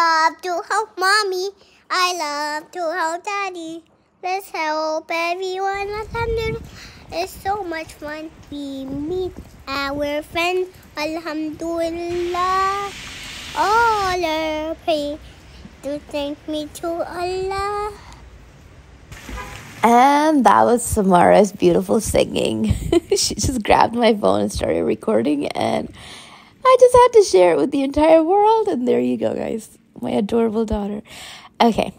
love to help mommy. I love to help daddy. Let's help everyone. Alhamdulillah. It's so much fun. We meet our friends. Alhamdulillah. All are praying to thank me to Allah. And that was Samara's beautiful singing. She just grabbed my phone and started recording, and I just had to share it with the entire world. And there you go, guys. My adorable daughter. Okay.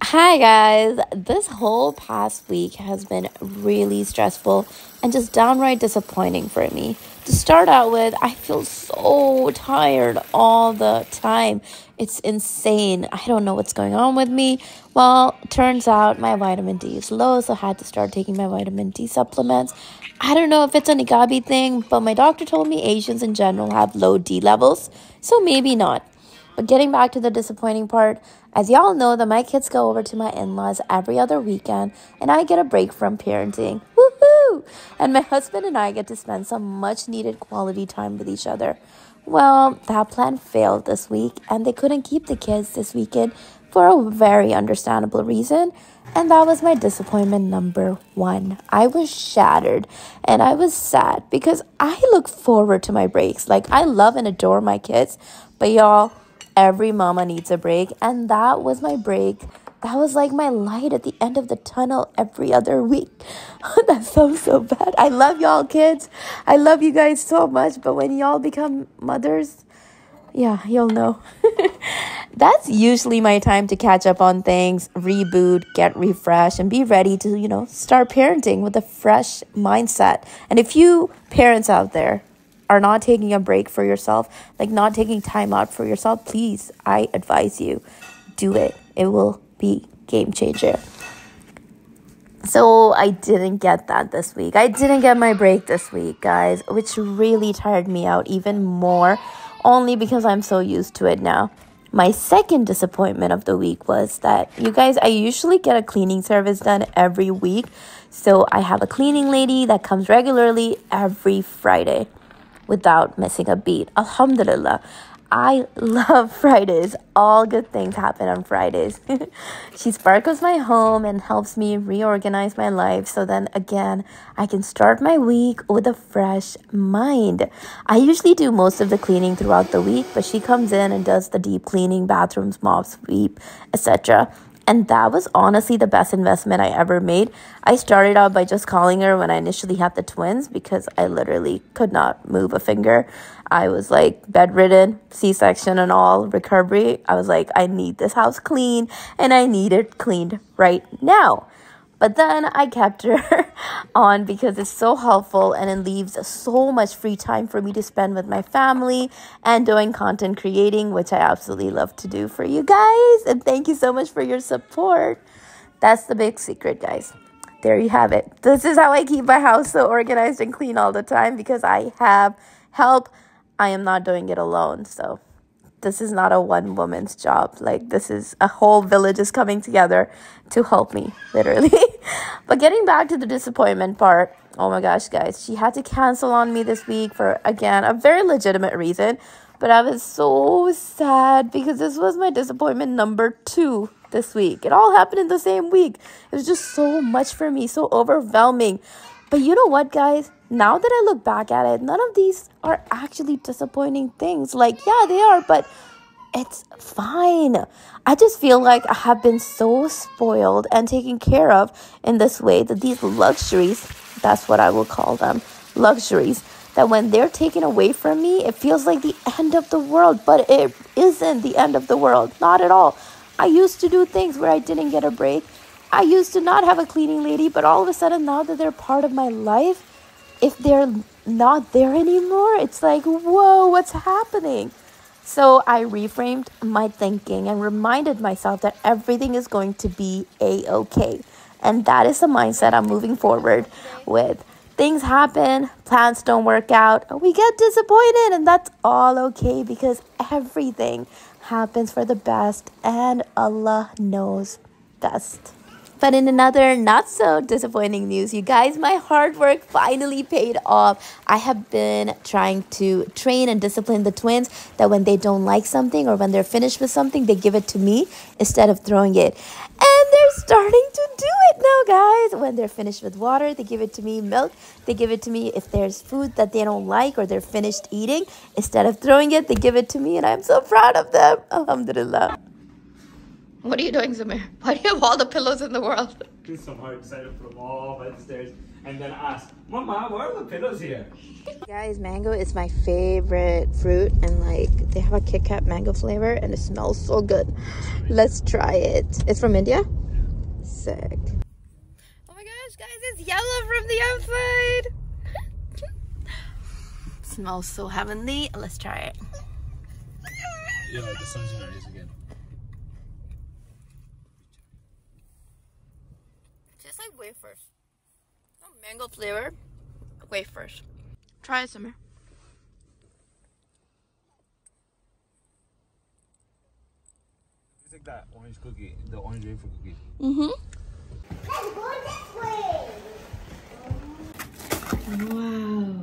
Hi, guys. This whole past week has been really stressful and just downright disappointing for me. To start out with, I feel so tired all the time. It's insane. I don't know what's going on with me. Well, turns out my vitamin D is low, so I had to start taking my vitamin D supplements. I don't know if it's an Igabi thing, but my doctor told me Asians in general have low D levels, so maybe not. But getting back to the disappointing part, as y'all know that my kids go over to my in-laws every other weekend, and I get a break from parenting. Woohoo! And my husband and I get to spend some much-needed quality time with each other. Well, that plan failed this week, and they couldn't keep the kids this weekend for a very understandable reason, and that was my disappointment number one. I was shattered, and I was sad because I look forward to my breaks. Like, I love and adore my kids, but y'all, every mama needs a break, and that was my break. That was like my light at the end of the tunnel every other week. That sounds so bad. I love y'all kids. I love you guys so much, but when y'all become mothers, yeah, you'll know. That's usually my time to catch up on things, reboot, get refreshed, and be ready to, start parenting with a fresh mindset. And if you parents out there are not taking a break for yourself, like not taking time out for yourself, please, I advise you, do it. It will be game changer. So I didn't get that this week. I didn't get my break this week, guys, which really tired me out even more, only because I'm so used to it now. My second disappointment of the week was that, you guys, I usually get a cleaning service done every week. So I have a cleaning lady that comes regularly every Friday, without missing a beat. Alhamdulillah. I love Fridays. All good things happen on Fridays. She sparkles my home and helps me reorganize my life, so then again, I can start my week with a fresh mind. I usually do most of the cleaning throughout the week, but she comes in and does the deep cleaning, bathrooms, mop, sweep, etc. And that was honestly the best investment I ever made. I started out by just calling her when I initially had the twins because I literally could not move a finger. I was like bedridden, C-section and all, recovery. I was like, I need this house clean and I need it cleaned right now. But then I kept her on because it's so helpful and it leaves so much free time for me to spend with my family and doing content creating, which I absolutely love to do for you guys. And thank you so much for your support. That's the big secret, guys. There you have it. This is how I keep my house so organized and clean all the time, because I have help. I am not doing it alone. So this is not a one woman's job. Like, this is a whole village is coming together to help me, literally. But getting back to the disappointment part, oh my gosh, guys, she had to cancel on me this week for, again, a very legitimate reason. But I was so sad because this was my disappointment number two this week. It all happened in the same week. It was just so much for me, so overwhelming. But you know what, guys? Now that I look back at it, none of these are actually disappointing things. Like, yeah, they are, but it's fine. I just feel like I have been so spoiled and taken care of in this way that these luxuries, that's what I will call them, luxuries, that when they're taken away from me, it feels like the end of the world. But it isn't the end of the world, not at all. I used to do things where I didn't get a break. I used to not have a cleaning lady, but all of a sudden, now that they're part of my life, if they're not there anymore, it's like, whoa, what's happening? So I reframed my thinking and reminded myself that everything is going to be a-okay. And that is the mindset I'm moving forward with. Things happen, plans don't work out, we get disappointed, and that's all okay because everything happens for the best and Allah knows best. But in another not so disappointing news, you guys, my hard work finally paid off. I have been trying to train and discipline the twins that when they don't like something or when they're finished with something, they give it to me instead of throwing it. And they're starting to do it now, guys. When they're finished with water, they give it to me. Milk, they give it to me. If there's food that they don't like or they're finished eating, instead of throwing it, they give it to me. And I'm so proud of them. Alhamdulillah. What are you doing, Samir? Why do you have all the pillows in the world? Because somehow excited for them all by the stairs and then asked, Mama, why are the pillows here? Guys, mango is my favorite fruit, and like they have a KitKat mango flavor and it smells so good. Let's try it. It's from India? Sick. Oh my gosh, guys, it's yellow from the outside. Smells so heavenly. Let's try it. Yeah, the sun's gonna rise again. Just like wafers. No mango flavor, wafers. Try it, Samir. It's like that orange cookie, the orange wafer cookie. Mm-hmm. Let's go this way. Wow.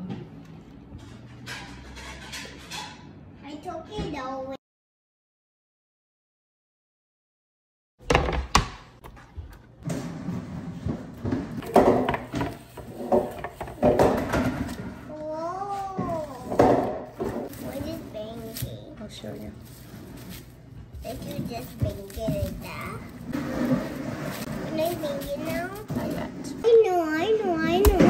I took it away. Show you. Did you just bang it down? Can I bang it now? Not yet. I know.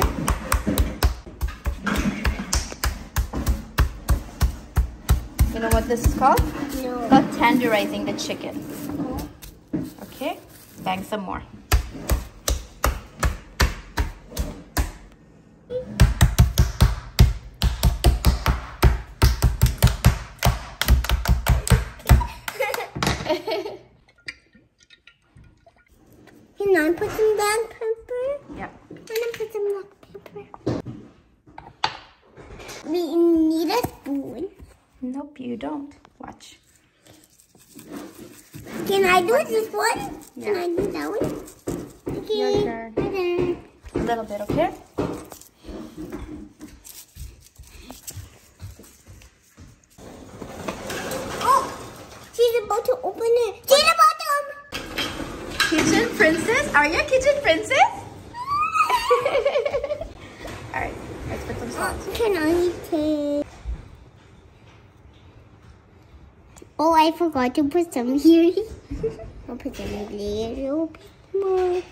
You know what this is called? No. It's called tenderizing the chicken. Okay, bang some more. Can I put some black pepper? Yeah. Can I put some black pepper? We need a spoon. Nope, you don't. Watch. Can I do this one? Yeah. Can I do that one? Okay. Your turn. A little bit, okay? To open it. She's about to open. Kitchen princess? Are you a kitchen princess? Alright, let's put some salt. Can I take? Oh, I forgot to put some here. I'll put some later. More.